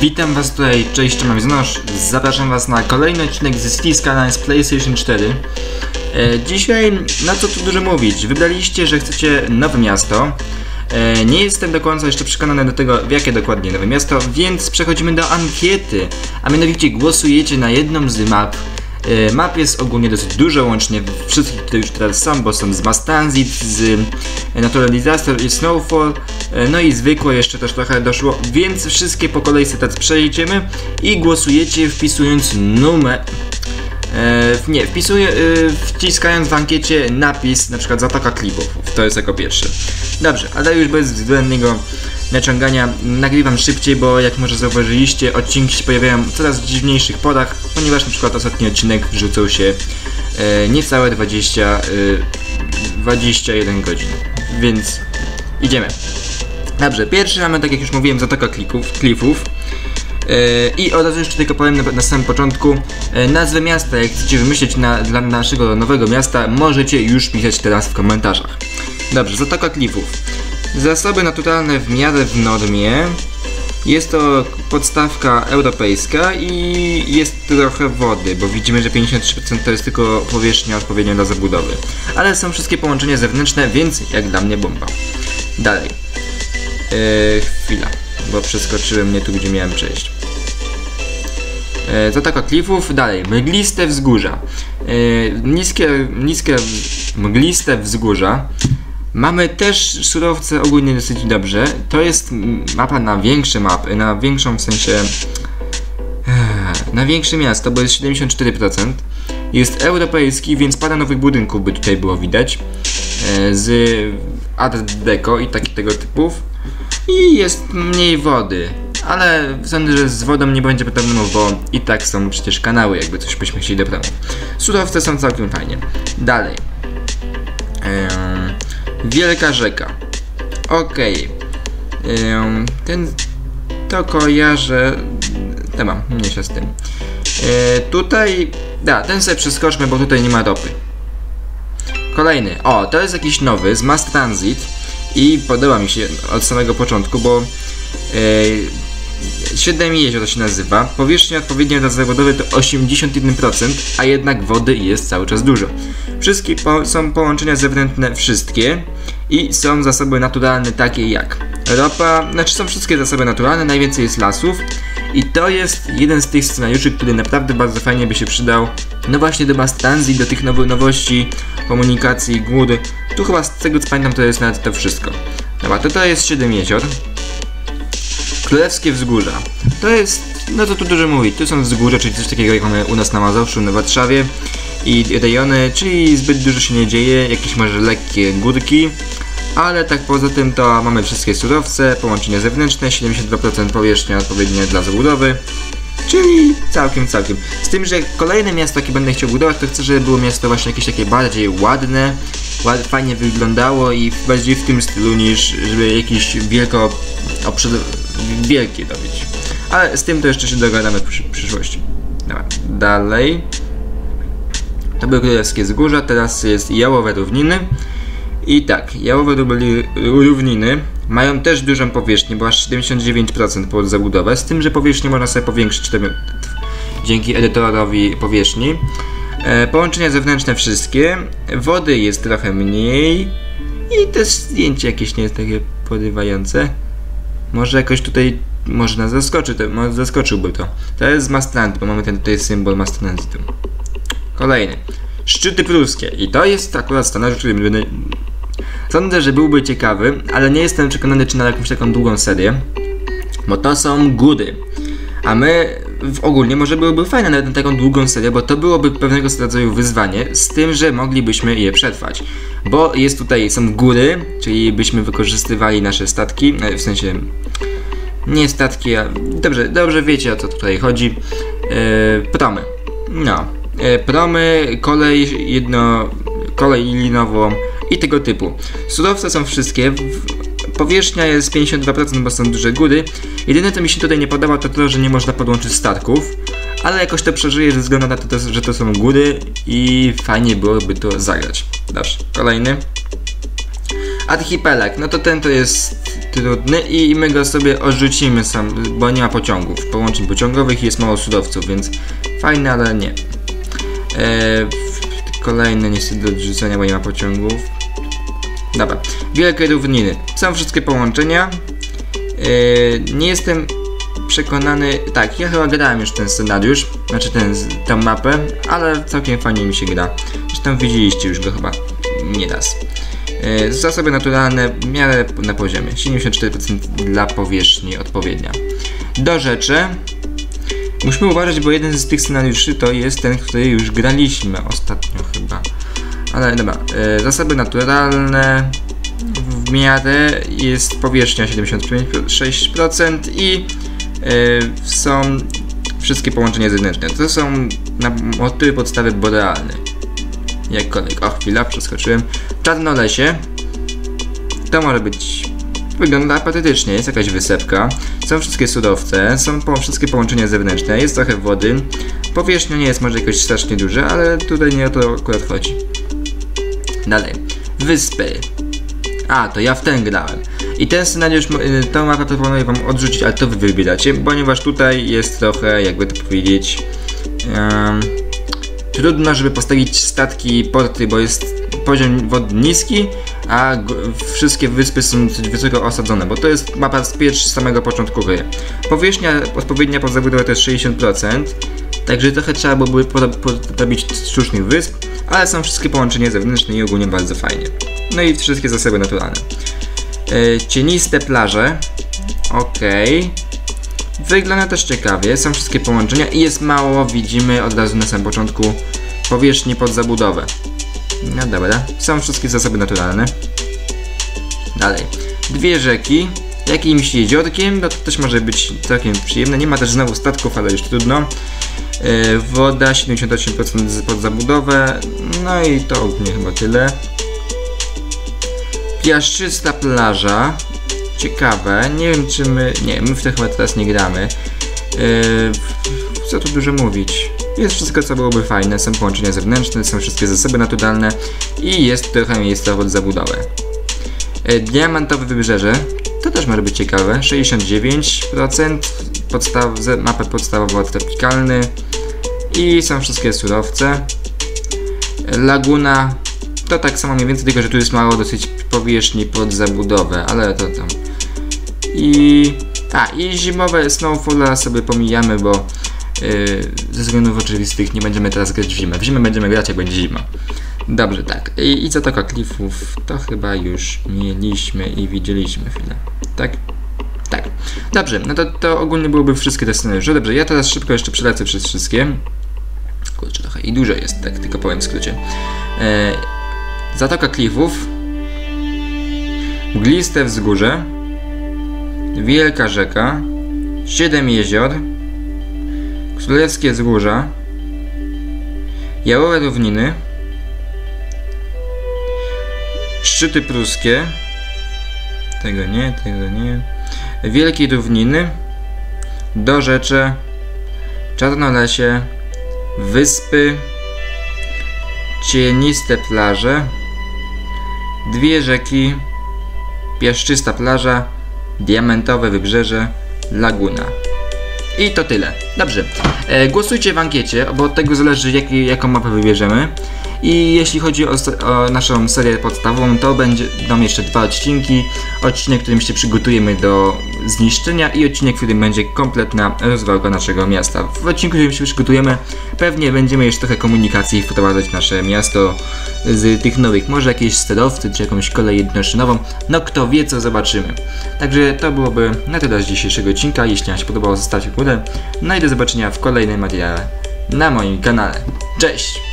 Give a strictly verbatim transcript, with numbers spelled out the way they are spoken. Witam was tutaj, cześć, cześć, Awizonosz. Zapraszam was na kolejny odcinek ze Cities Skylines PlayStation cztery. e, Dzisiaj, na co tu dużo mówić, wybraliście, że chcecie nowe miasto. e, Nie jestem do końca jeszcze przekonany do tego, w jakie dokładnie nowe miasto, więc przechodzimy do ankiety. A mianowicie głosujecie na jedną z map. e, Map jest ogólnie dosyć dużo, łącznie wszystkich, które już teraz są, bo są z Mass Transit, z Natural Disasters i Snowfall. No i zwykłe jeszcze też trochę doszło, więc wszystkie po kolei sobie teraz przejdziemy i głosujecie, wpisując numer... E, nie, wpisuję, e, wciskając w ankiecie napis, na przykład Zatoka Klifów. To jest jako pierwszy. Dobrze, ale już bez względnego naciągania nagrywam szybciej, bo jak może zauważyliście, odcinki się pojawiają w coraz dziwniejszych porach, ponieważ na przykład ostatni odcinek wrzucał się e, niecałe dwadzieścia, dwadzieścia jeden godzin. Więc idziemy. Dobrze, pierwszy mamy, tak jak już mówiłem, Zatoka Klifów, klifów. Yy, I od razu jeszcze tylko powiem na, na samym początku, yy, nazwę miasta, jak chcecie wymyślić na, dla naszego nowego miasta, możecie już pisać teraz w komentarzach. Dobrze, Zatoka Klifów. Zasoby naturalne w miarę w normie. Jest to podstawka europejska i jest trochę wody, bo widzimy, że pięćdziesiąt trzy procent to jest tylko powierzchnia odpowiednia dla zabudowy. Ale są wszystkie połączenia zewnętrzne, więc jak dla mnie bomba. Dalej. Eee, chwila, bo przeskoczyłem mnie tu, gdzie miałem przejść. Eee, Zatoka Klifów, dalej, Mgliste Wzgórza. Eee, niskie, niskie, mgliste wzgórza. Mamy też surowce ogólnie dosyć dobrze. To jest mapa na większe mapy, na większą w sensie... na większe miasto, bo jest siedemdziesiąt cztery procent. Jest europejski, więc parę nowych budynków by tutaj było widać. Eee, z Art Deco i takich tego typów. I jest mniej wody, ale sądzę, że z wodą nie będzie problemu, bo i tak są przecież kanały, jakby coś byśmy chcieli doprawić. Surowce są całkiem fajnie. Dalej. Ehm, Wielka Rzeka. Okej. Okay. Ehm, ten to kojarzę... Te mam, mniejsza z tym. Ehm, tutaj... Da, ten sobie przeskoczmy, bo tutaj nie ma ropy. Kolejny. O, to jest jakiś nowy z Mass Transit. I podoba mi się od samego początku, bo e, Siedem Jezior to się nazywa. Powierzchnia odpowiednia dla zabudowy to osiemdziesiąt jeden procent, a jednak wody jest cały czas dużo. Wszystkie po, są połączenia zewnętrzne, wszystkie. I są zasoby naturalne takie jak ropa, znaczy są wszystkie zasoby naturalne, najwięcej jest lasów. I to jest jeden z tych scenariuszy, który naprawdę bardzo fajnie by się przydał. No właśnie do Mass Transit, do tych nowych nowości, komunikacji, gór. Tu chyba z tego co pamiętam to jest nawet to wszystko. Dobra, to to jest Siedem Jezior. Królewskie Wzgórza. To jest, no to tu dużo mówi. Tu są wzgórze, czyli coś takiego jak mamy u nas na Mazowszu, na Warszawie. I rejony, czyli zbyt dużo się nie dzieje. Jakieś może lekkie górki. Ale tak poza tym to mamy wszystkie surowce, połączenia zewnętrzne, siedemdziesiąt dwa procent powierzchnia odpowiednie dla zabudowy. Czyli całkiem, całkiem. Z tym, że kolejne miasto, jakie będę chciał budować, to chcę, żeby było miasto właśnie jakieś takie bardziej ładne, ład, fajnie wyglądało i bardziej w tym stylu, niż żeby jakieś wielko, oprzed, wielkie robić. Ale z tym to jeszcze się dogadamy w przysz przyszłości. Dobra, dalej. To były Królewskie Wzgórza, teraz jest Jałowe Równiny. I tak, Jałowe Równiny mają też dużą powierzchnię, bo aż siedemdziesiąt dziewięć procent pod zabudowę, z tym, że powierzchnię można sobie powiększyć dzięki edytorowi powierzchni. E, połączenia zewnętrzne wszystkie, wody jest trochę mniej i też zdjęcie jakieś nie jest takie porywające. Może jakoś tutaj, może nas zaskoczy, to, może zaskoczyłby to. To jest Mass Transit, bo mamy ten tutaj symbol Mass Transitu. Kolejny. Szczyty Pruskie. I to jest akurat scenariusz, który będę... Sądzę, że byłby ciekawy, ale nie jestem przekonany, czy na jakąś taką długą serię. Bo to są góry. A my w ogólnie może byłoby fajne nawet na taką długą serię, bo to byłoby pewnego rodzaju wyzwanie, z tym, że moglibyśmy je przetrwać. Bo jest tutaj, są góry, czyli byśmy wykorzystywali nasze statki, w sensie... Nie statki, a... Dobrze, dobrze wiecie o co tutaj chodzi. Yy, promy. No. Promy, kolej jedno, kolej linową i tego typu. Surowce są wszystkie, powierzchnia jest pięćdziesiąt dwa procent, bo są duże góry. Jedyne co mi się tutaj nie podoba to to, że nie można podłączyć statków, ale jakoś to przeżyję ze względu na to, że to są góry i fajnie byłoby to zagrać. Dobrze, kolejny. Archipelag, no to ten to jest trudny i my go sobie odrzucimy sam, bo nie ma pociągów, połączeń pociągowych i jest mało surowców, więc fajne, ale nie. Eee, kolejne niestety do odrzucenia, bo nie ma pociągów. Dobra, Wielkie Równiny. Są wszystkie połączenia. Eee, nie jestem przekonany, tak, ja chyba grałem już ten scenariusz, znaczy ten, tę mapę, ale całkiem fajnie mi się gra. Zresztą widzieliście już go chyba nieraz. Yy, zasoby naturalne w miarę na poziomie, siedemdziesiąt cztery procent dla powierzchni odpowiednia. Dorzecze. Musimy uważać, bo jeden z tych scenariuszy to jest ten, który już graliśmy ostatnio chyba. Ale dobra, yy, zasoby naturalne w miarę jest powierzchnia siedemdziesiąt sześć procent i Yy, są wszystkie połączenia zewnętrzne. To są na motywy podstawy borealne. Jakkolwiek. O, chwila, przeskoczyłem. Czarnolesie. To może być... Wygląda apatycznie. Jest jakaś wysepka. Są wszystkie surowce. Są po, wszystkie połączenia zewnętrzne. Jest trochę wody. Powierzchnia nie jest może jakoś strasznie duża, ale tutaj nie o to akurat chodzi. Dalej. Wyspy. A, to ja w ten grałem. I ten scenariusz, tą mapę proponuję wam odrzucić, ale to wy wybieracie, ponieważ tutaj jest trochę, jakby to powiedzieć, um, trudno, żeby postawić statki i porty, bo jest poziom wody niski, a wszystkie wyspy są dosyć wysoko osadzone, bo to jest mapa z pierwszego samego początku gry. Powierzchnia odpowiednia pod zabudowę to jest sześćdziesiąt procent, także trochę trzeba byłoby podrobić sztucznych wysp, ale są wszystkie połączenia zewnętrzne i ogólnie bardzo fajnie. No i wszystkie zasoby naturalne. Cieniste plaże. Okej. Okay. Wygląda też ciekawie. Są wszystkie połączenia i jest mało, widzimy od razu na samym początku, powierzchni pod zabudowę. No dobra. Są wszystkie zasoby naturalne. Dalej. Dwie rzeki. Jakimś jeziorkiem. No to też może być całkiem przyjemne. Nie ma też znowu statków, ale już trudno. Yy, woda siedemdziesiąt osiem procent pod zabudowę. No i to ogólnie chyba tyle. Piaszczysta plaża. Ciekawe. Nie wiem czy my... Nie, my w to chyba teraz nie gramy. Yy, co tu dużo mówić. Jest wszystko co byłoby fajne. Są połączenia zewnętrzne, są wszystkie zasoby naturalne i jest trochę miejsca pod zabudowę. Yy, Diamentowe Wybrzeże. To też może być ciekawe. sześćdziesiąt dziewięć procent podstaw... Mapa podstawowa tropikalny. I są wszystkie surowce. Yy, Laguna. To tak samo mniej więcej, tylko że tu jest mało dosyć powierzchni pod zabudowę, ale to tam. I... A, i zimowe Snowfalla sobie pomijamy, bo yy, ze względów oczywistych nie będziemy teraz grać w zimę. W zimę będziemy grać, jak będzie zima. Dobrze, tak. I, i Zatoka Klifów to chyba już mieliśmy i widzieliśmy chwilę. Tak? Tak. Dobrze, no to, to ogólnie byłoby wszystkie te scenariusze. Dobrze, ja teraz szybko jeszcze przelecę przez wszystkie. Kurczę, trochę i dużo jest, tak tylko powiem w skrócie. Yy, Zatoka Klifów, Mgliste Wzgórze, Wielka Rzeka, Siedem Jezior, Królewskie Wzgórza, Jałowe Równiny, Szczyty Pruskie, tego nie, tego nie, Wielkie Równiny, Dorzecze, Czarnolesie, Wyspy, Cieniste Plaże, Dwie Rzeki, Piaszczysta Plaża, Diamentowe Wybrzeże, Laguna. I to tyle. Dobrze. E, głosujcie w ankiecie, bo od tego zależy jak, jaką mapę wybierzemy. I jeśli chodzi o, o naszą serię podstawową, to będą jeszcze dwa odcinki. Odcinek, w którym się przygotujemy do zniszczenia i odcinek, w którym będzie kompletna rozwałka naszego miasta. W odcinku, w którym się przygotujemy, pewnie będziemy jeszcze trochę komunikacji wprowadzać nasze miasto z tych nowych. Może jakieś sterowcy, czy jakąś kolej jednoszynową. No kto wie, co zobaczymy. Także to byłoby na tyle z dzisiejszego odcinka. Jeśli wam się podobało, zostawcie w górę. No i do zobaczenia w kolejnym materiale na moim kanale. Cześć!